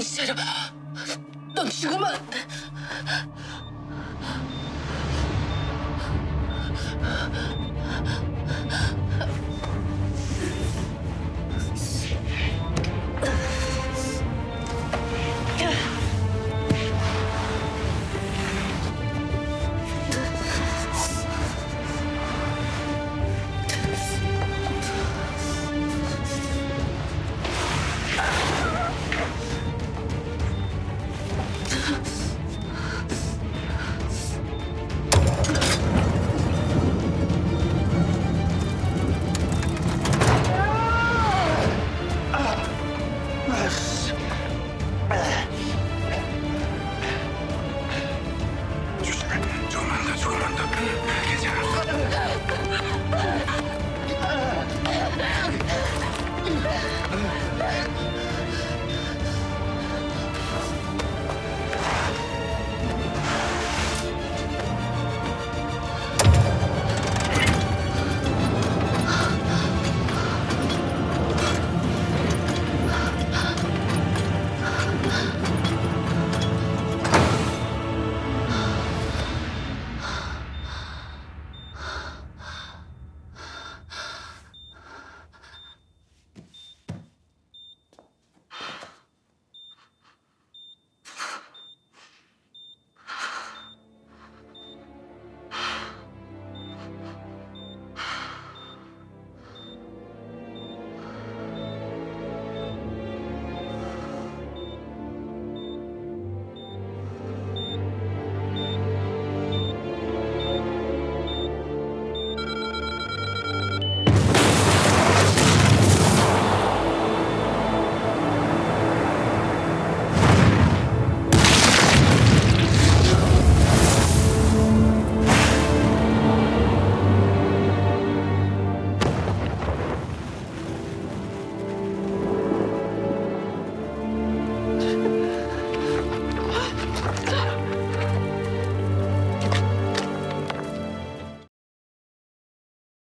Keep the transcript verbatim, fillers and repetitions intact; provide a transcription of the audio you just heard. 정신차려.